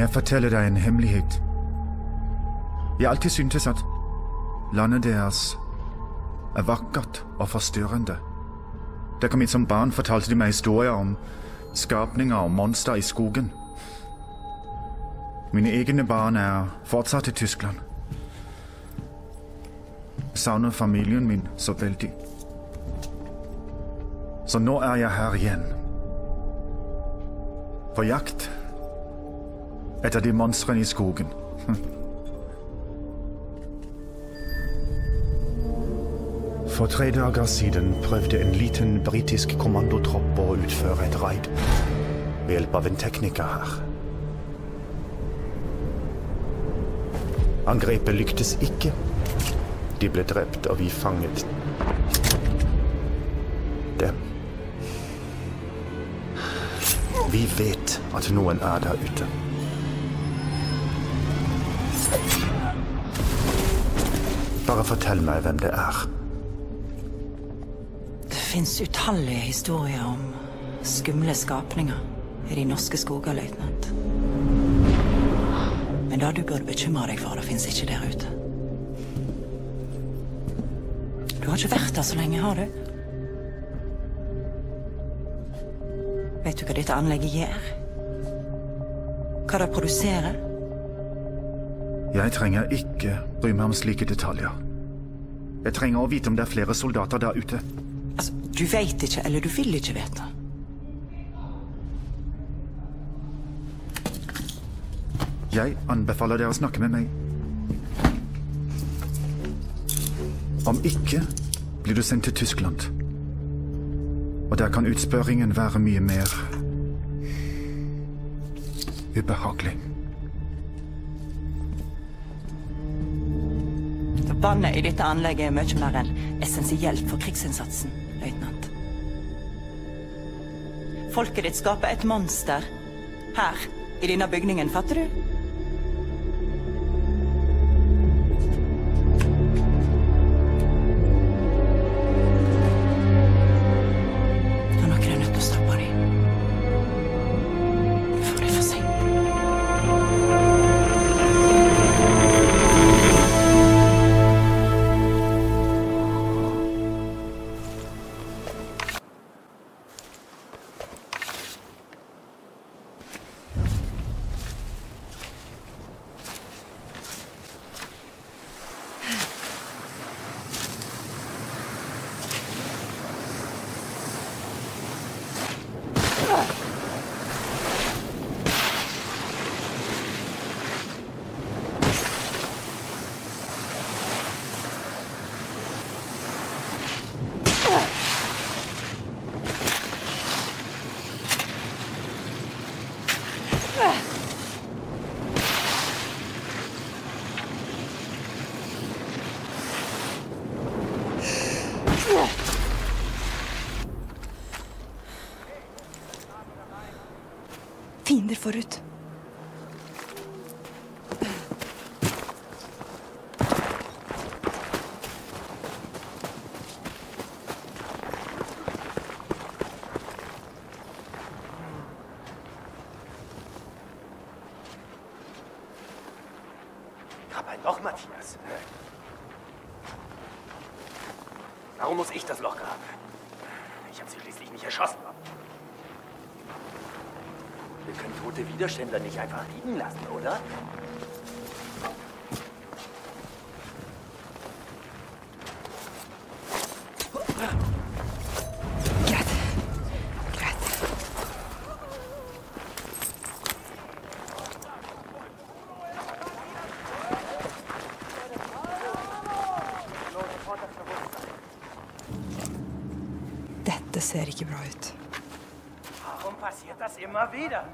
Jeg fortæller dig en hemmelighed. Jeg altid syntes, at landet deres er vakkert og forstørrende. Da jeg kom inn som barn, fortalte de meg historier om skapninger og monster i skogen. Mine egne barn er fortsatt i Tyskland. Jeg savner familien min så veldig. Så nå er jeg her igjen. På jakt etter de monstrene i skogen. For 3 dager siden prøvde en liten britisk kommandotropp å utføre et raid ved hjelp av en tekniker her. Angrepet lyktes ikke. De ble drept, og vi fanget dem. Vi vet at noen er der ute. Bare fortell meg hvem det er. Det finnes utallige historier om skumle skapninger i de norske skoger, løytnant. Men det du burde bekymre deg for, det finnes ikke der ute. Du har ikke vært der så lenge, har du? Vet du hva dette anlegget gjør? Hva det produserer? Jeg trenger ikke bry meg om slike detaljer. Jeg trenger å vite om det er flere soldater der ute. Altså, du vet ikke, eller du vil ikke vite. Jeg anbefaler dere å snakke med meg. Om ikke, blir du sendt til Tyskland. Og der kan utspørringen være mye mer ubehagelig. Vannet i dette anlegget er mye mer enn essensielt for krigsinnsatsen, løytnant. Folket ditt skaper et monster her, i denne bygningen, fatter du? Det er noe jeg er nødt til å stoppe dem. For det er for sent. Fiender forut. Aber noch, Matthias. Warum muss ich das Loch graben? Ich habe sie schließlich nicht erschossen. Wir können tote Widerständler nicht einfach liegen lassen, oder? Dette ser ikke bra ut. Passiert das immer wieder?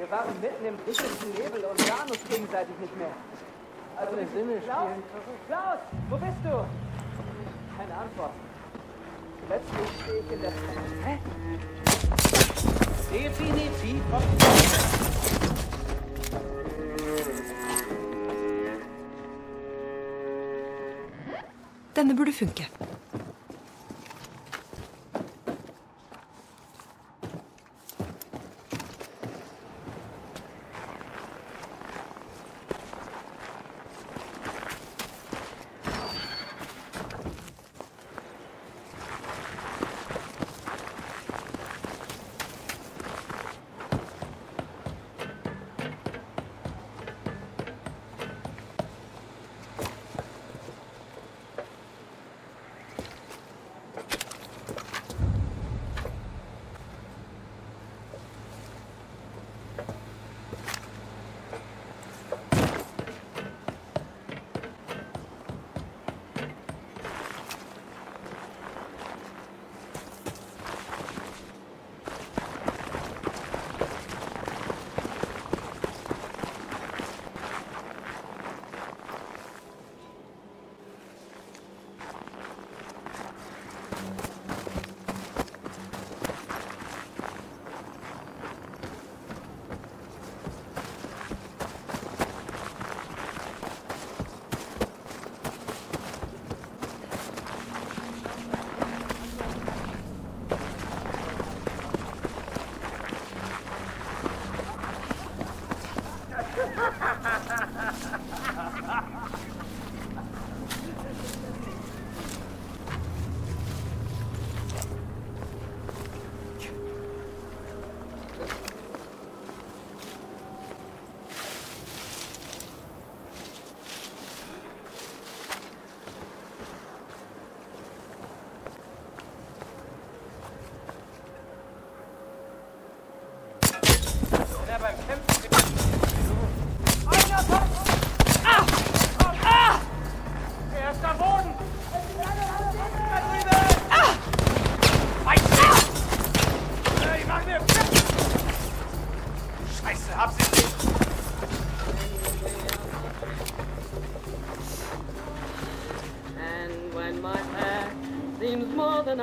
Wir waren mitten im dichtesten Nebel und sahen uns gegenseitig nicht mehr. Also im Sinne spielen. Klaus, wo bist du? Keine Antwort. Plötzlich stehe ich in der Hä? Definitiv. Denne burde funke.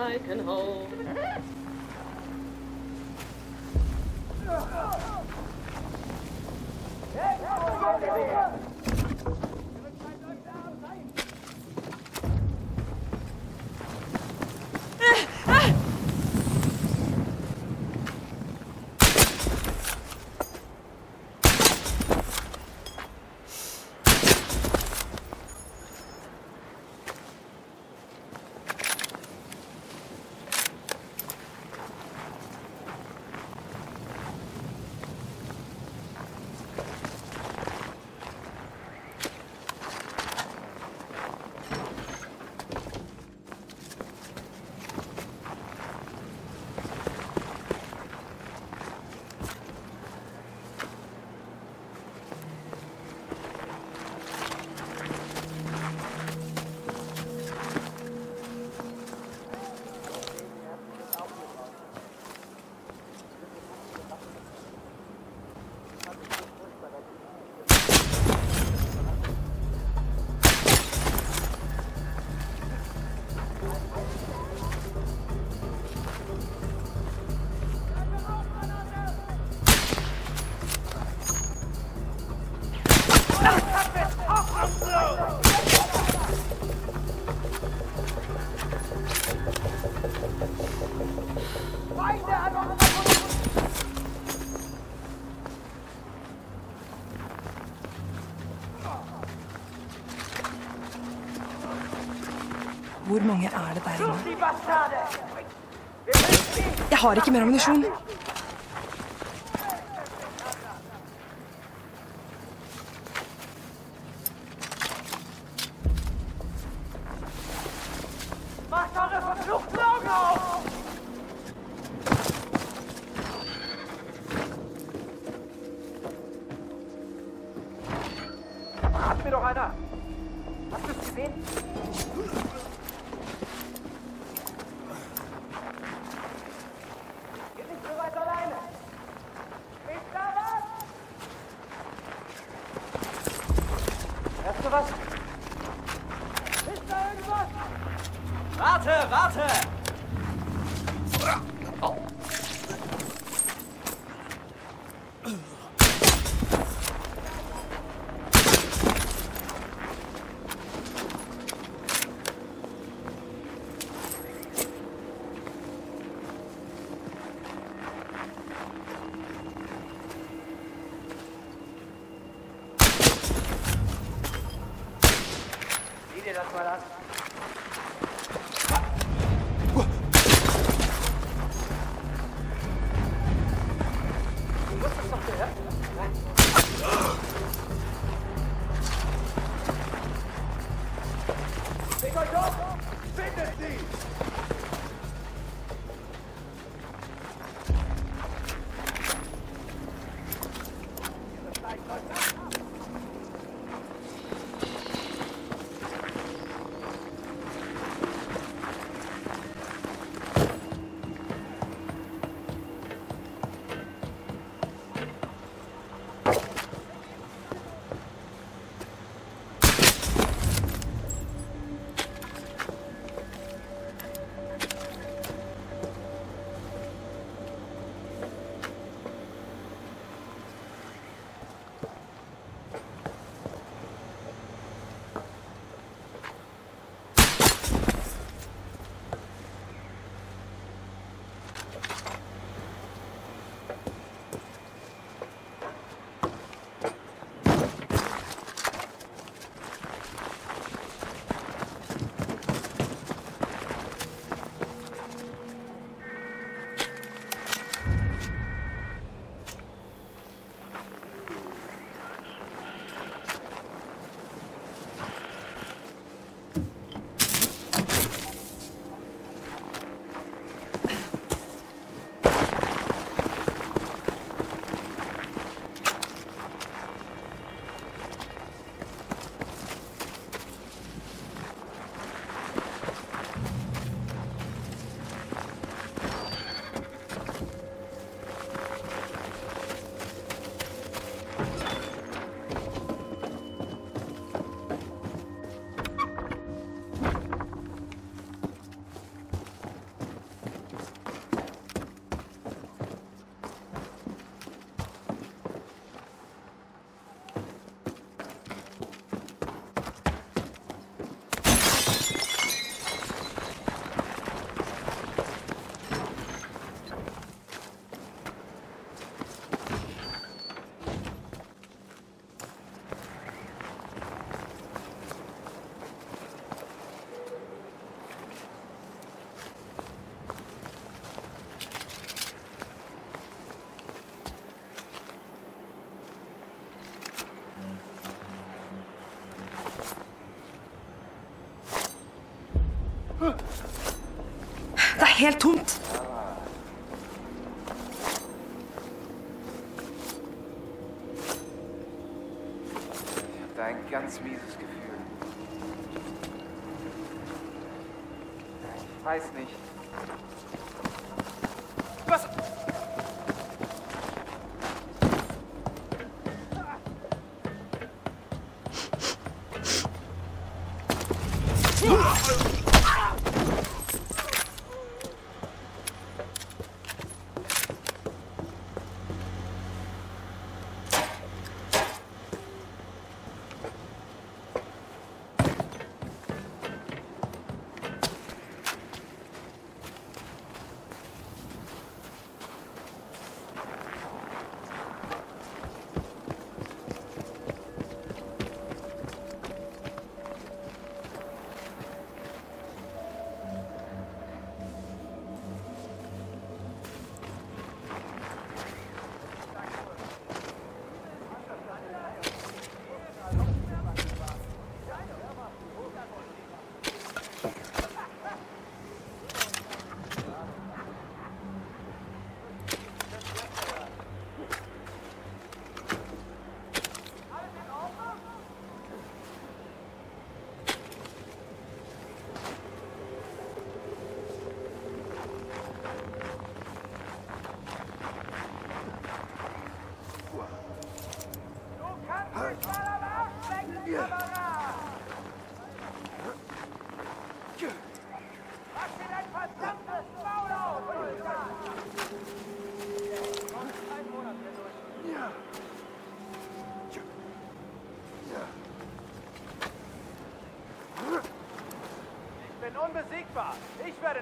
I can hold. Hvor mange det der nå? Jeg har ikke mer ammunisjon. was? Ist da irgendwas? Warte, warte! Oh. Det er helt tomt. Ich hab da ein ganz mieses Gefühl. Ich weiß nicht. Was?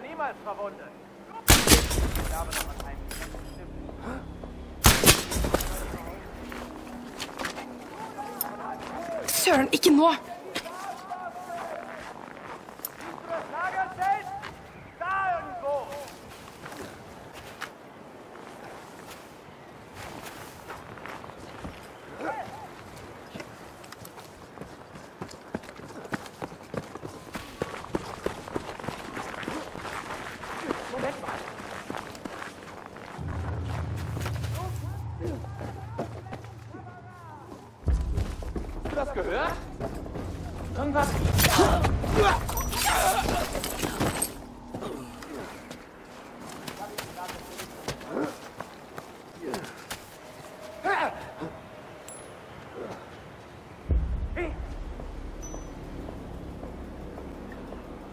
werde niemals verwundet. Ich glaube, dass man einen Kämpfen stimmt. Søren, ikke nå!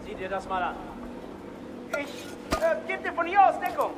Sieh dir das mal an. Ich geb dir von hier aus Deckung.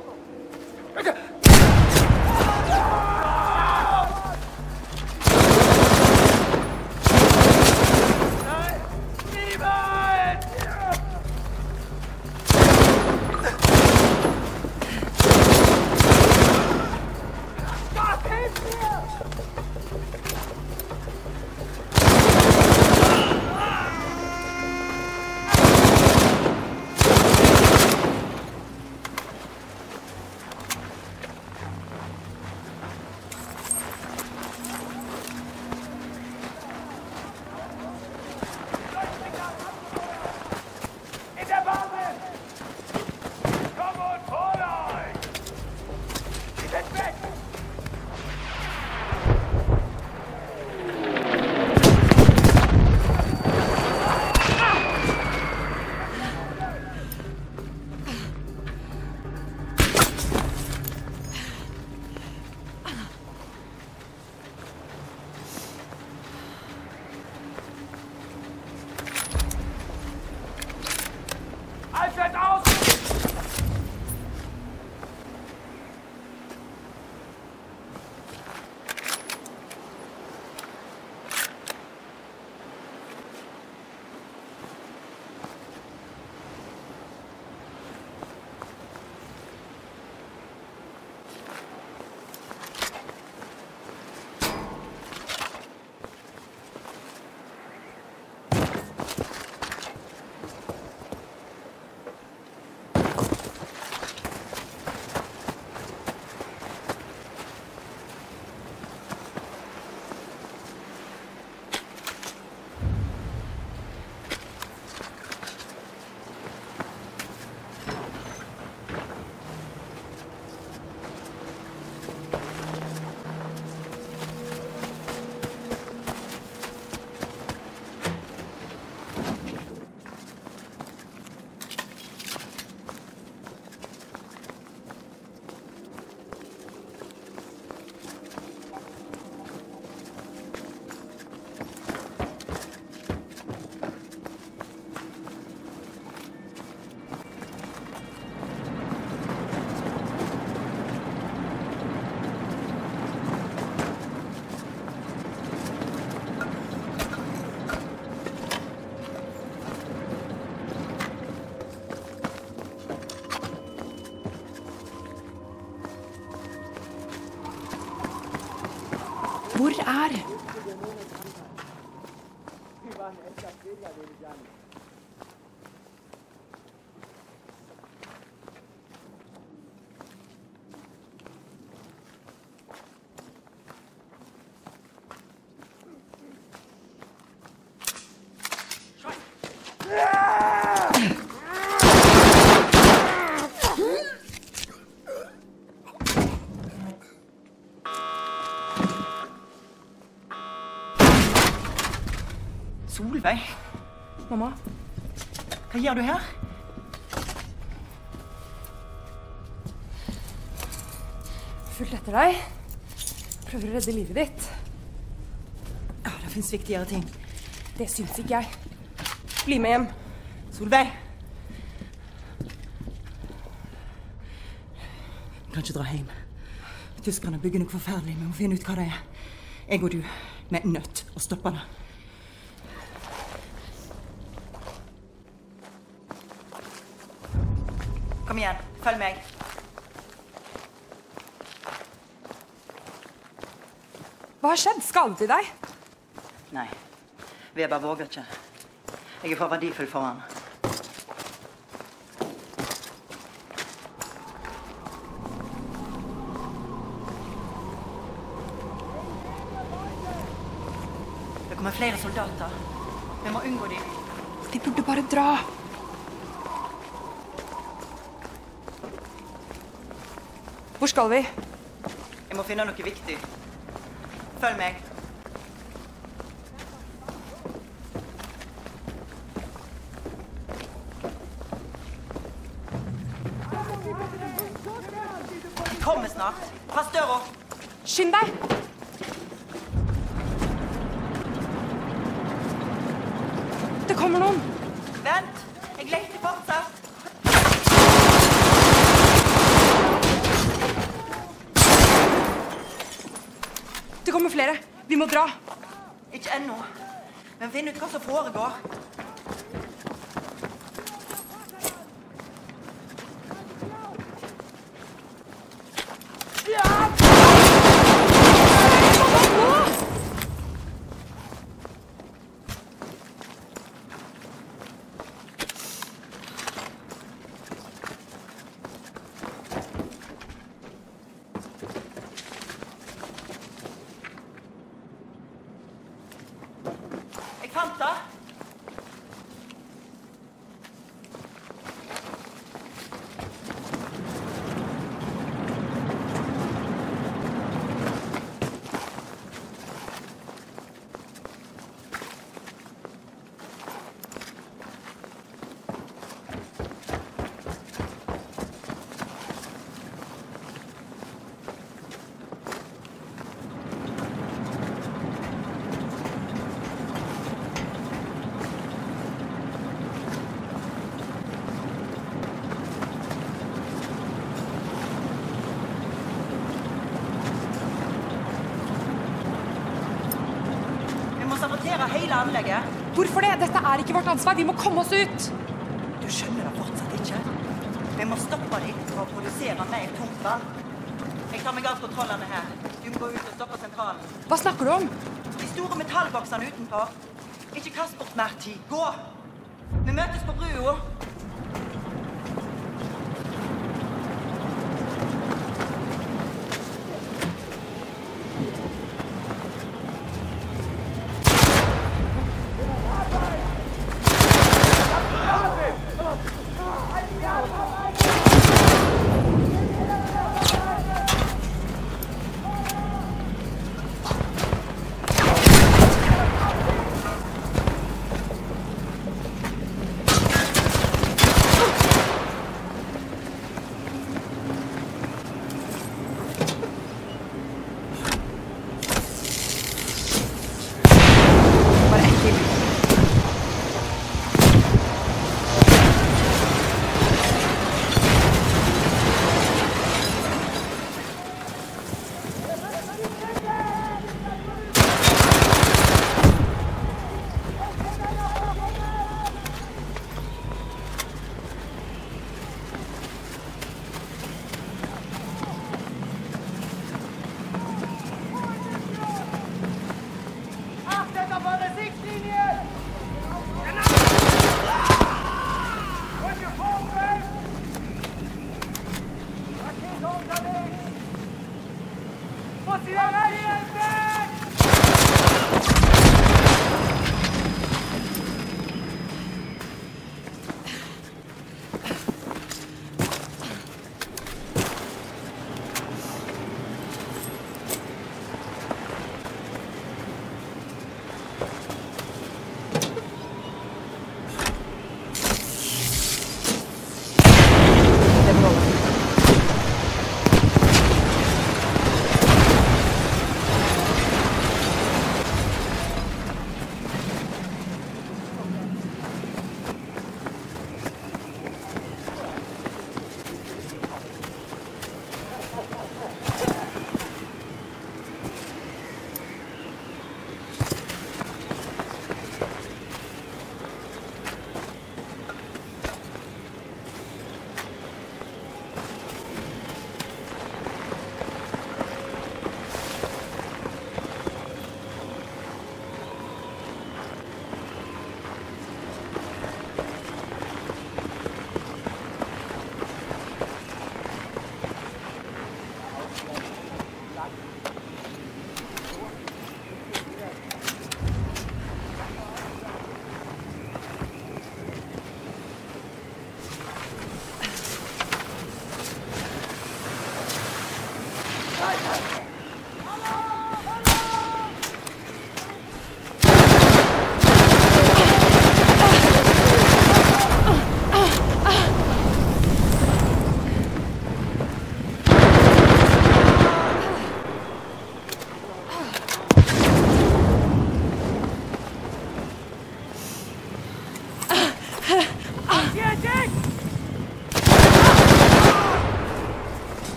Solveig? Mamma, hva gjør du her? Fulgt etter deg. Prøver å redde livet ditt. Ja, det finnes viktigere ting. Det synes ikke jeg. Bli med hjem. Solveig! Vi kan ikke dra hjem. Tyskerne bygger noe forferdelig. Vi må finne ut hva det er. Jeg og du, vi er nødt å stoppe det. Kom hier aan, val mij. Hva har skjedd? Skadet de deg? Nei, Weber våger ikke. Jeg er for verdifull for han. Det kommer flere soldater. Vi må unngå dem. De burde bare dra. Hvor skal vi? Jeg må finne noe viktig. Følg meg. De kommer snart. Pass døra. Skynd deg. Det kommer noen. Vent. Jeg lengter fortsatt. Det kommer flere. Vi må dra. Ikke ennå. Men finn ut hva som foregår. Anlegget. Hvorfor det? Dette ikke vårt ansvar. Vi må komme oss ut. Du skjønner det fortsatt ikke. Vi må stoppe dem for å produsere mer tungt vann. Jeg tar meg av kontrollene her. Du må gå ut og stoppe sentralen. Hva snakker du om? De store metallboksene utenfor. Ikke kast bort mer tid. Gå! Vi møtes på brua.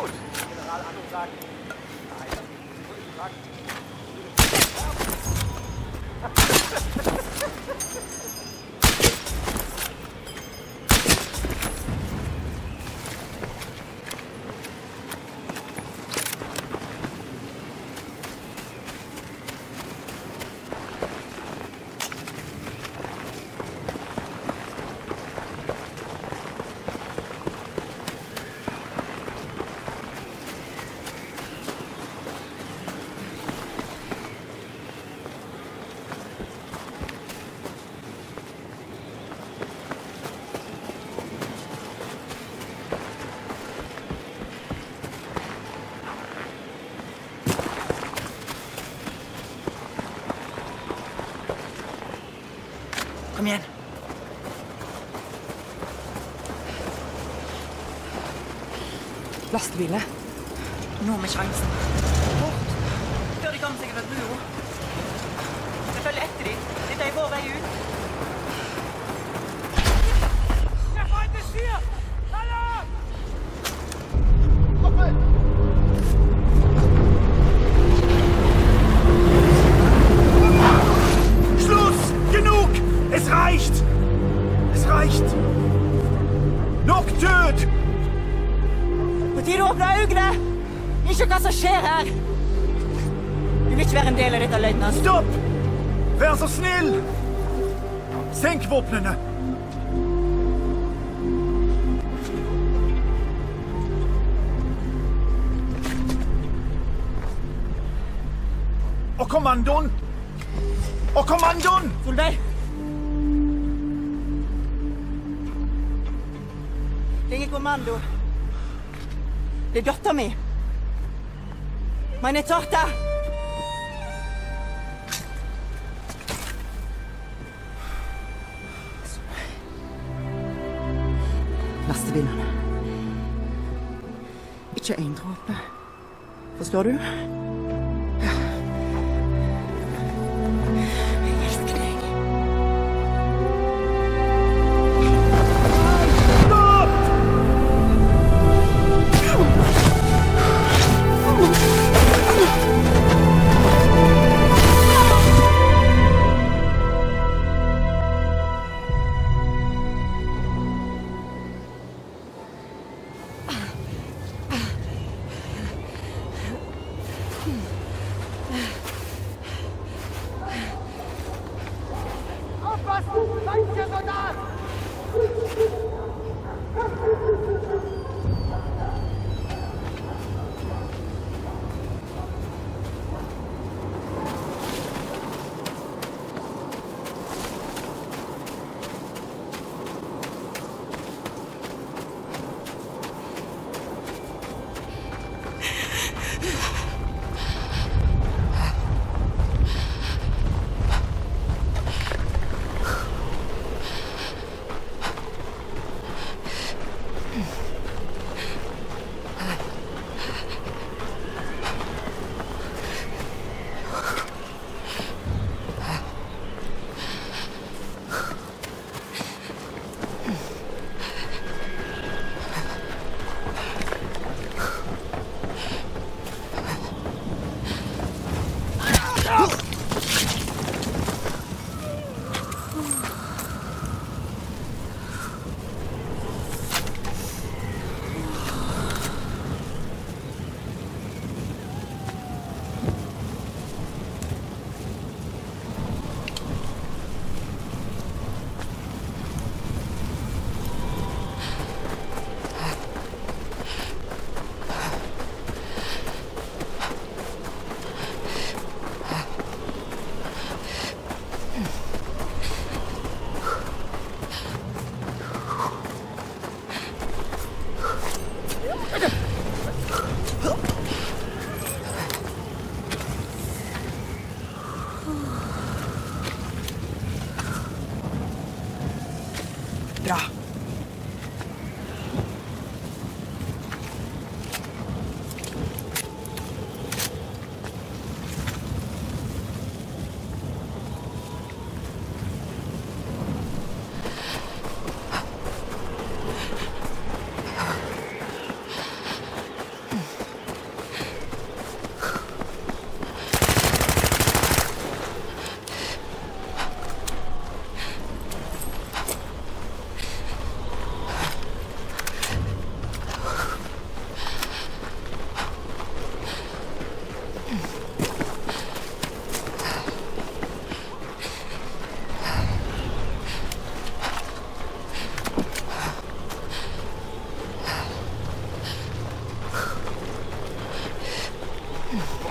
Gut. General Anno sagt, komm her. Lastebiler. Nå med sjansen. Bort! Før de kom seg over bua. Vi følger etter dem. Dette er vår vei ut. Jeg får ikke styr! Hallo! Oppe! Es reicht! Nok død! På tide å åpne øynene! Ikke hva som skjer her! Du vil ikke være en del av dette, løytnant. Stopp! Vær så snill! Senk våpnene! Og kommandoen! Og kommandoen! Solveig! Det er ikke kommando. Det er datter mi. Meine Tochter! Lastebilene. Ikke en dråpe. Forstår du?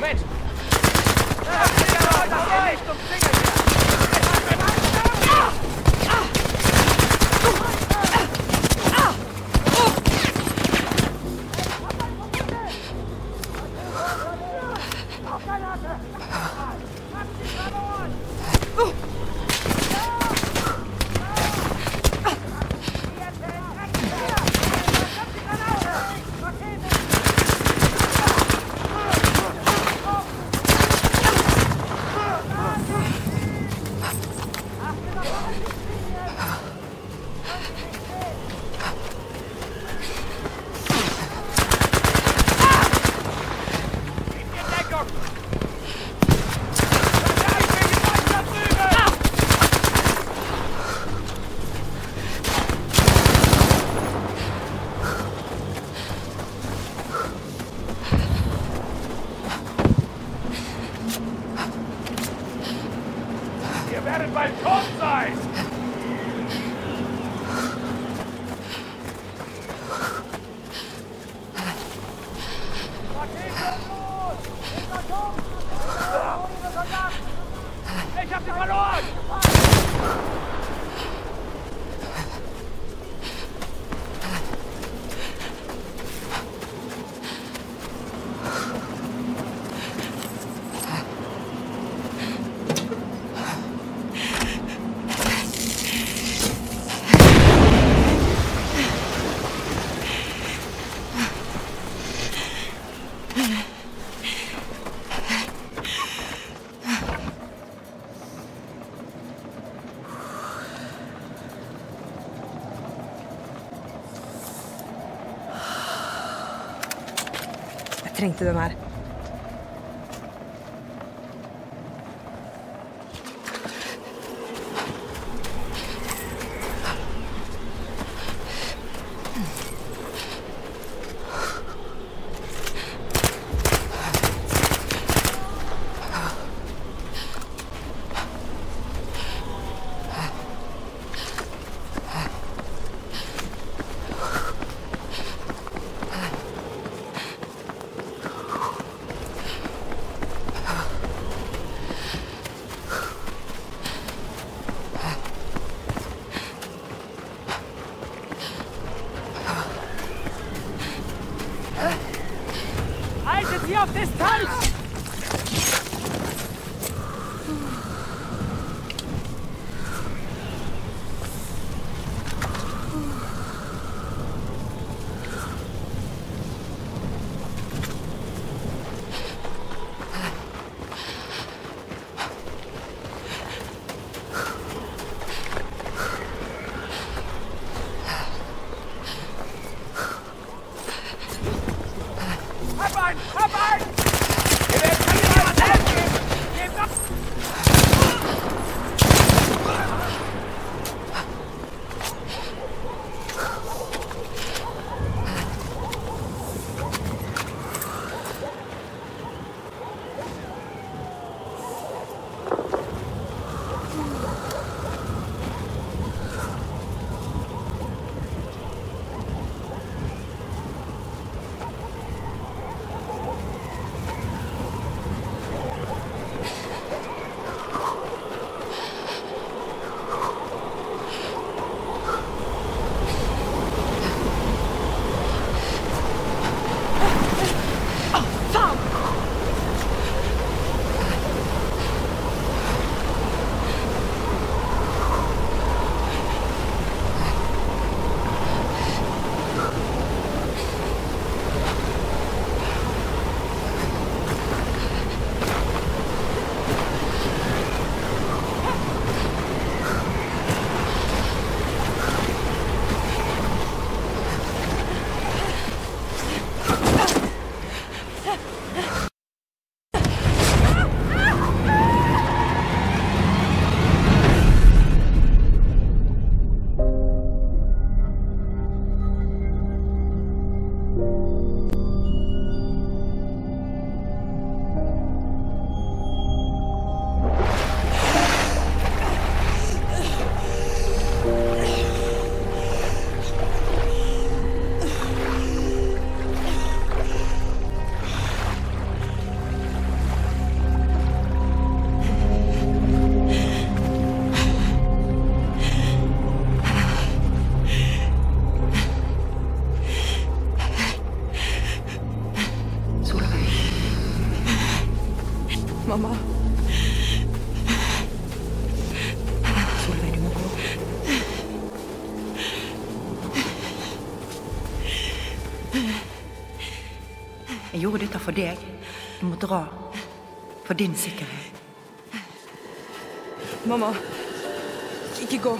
Moment! Jeg trengte den her. Mama. Solveig, du må gå. Jeg gjorde dette for deg. Du må dra. For din sikkerhet. Mamma, ikke gå.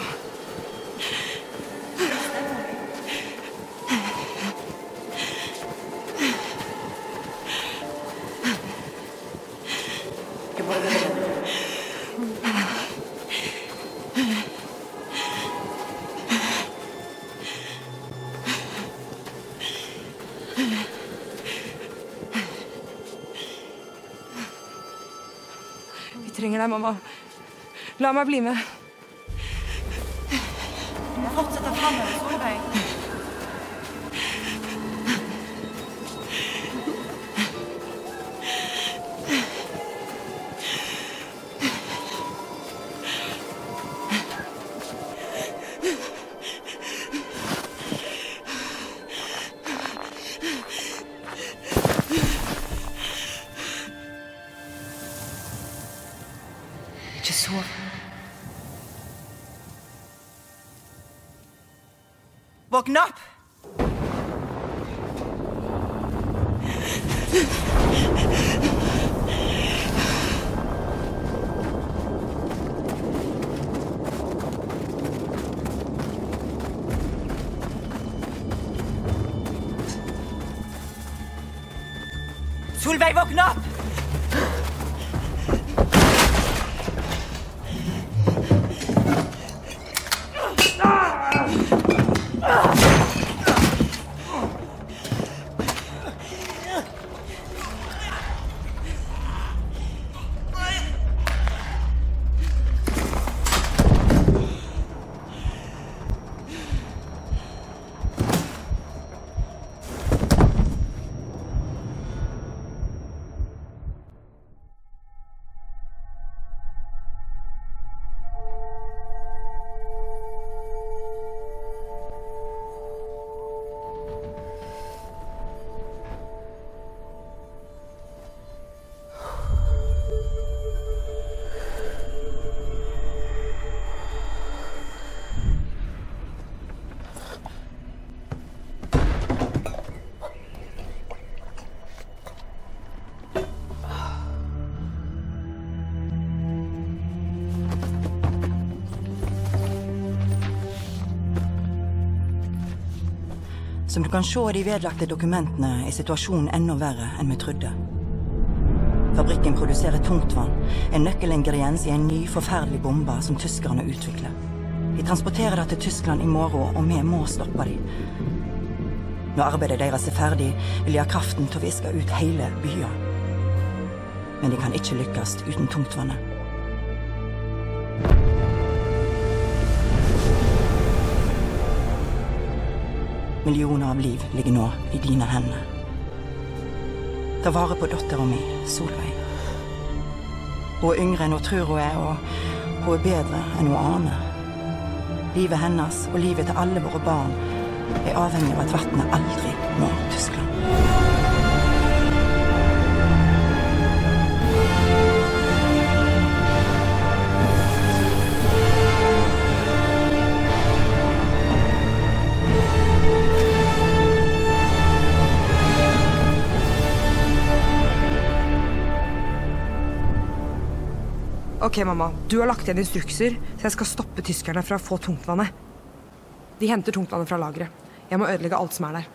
Jeg trenger deg, mamma. La meg bli med. Jeg fortsetter fremover, Våkne opp! Solveig, våkne opp! Som du kan se i de vedlagte dokumentene, er situasjonen enda verre enn vi trodde. Fabrikken produserer tungtvann, en nøkkelingrediens i en ny, forferdelig bombe som tyskerne utvikler. De transporterer det til Tyskland i morgen, og vi må stoppe dem. Når arbeidet deres er ferdig, vil de ha kraften til å viske ut hele byen. Men de kan ikke lykkes uten tungtvannet. Millioner av liv ligger nå i dine hender. Ta vare på dotteren min, Solveig. Hun er yngre enn hun tror hun er, og hun er bedre enn hun aner. Livet hennes og livet til alle våre barn er avhengig av at vattnet aldri når Tyskland. Ok, mamma. Du har lagt igjen instrukser, så jeg skal stoppe tyskerne fra å få tungtvannet. De henter tungtvannet fra lagret. Jeg må ødelegge alt som er der.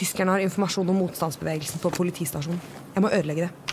Tyskerne har informasjon om motstandsbevegelsen på politistasjonen. Jeg må ødelegge det.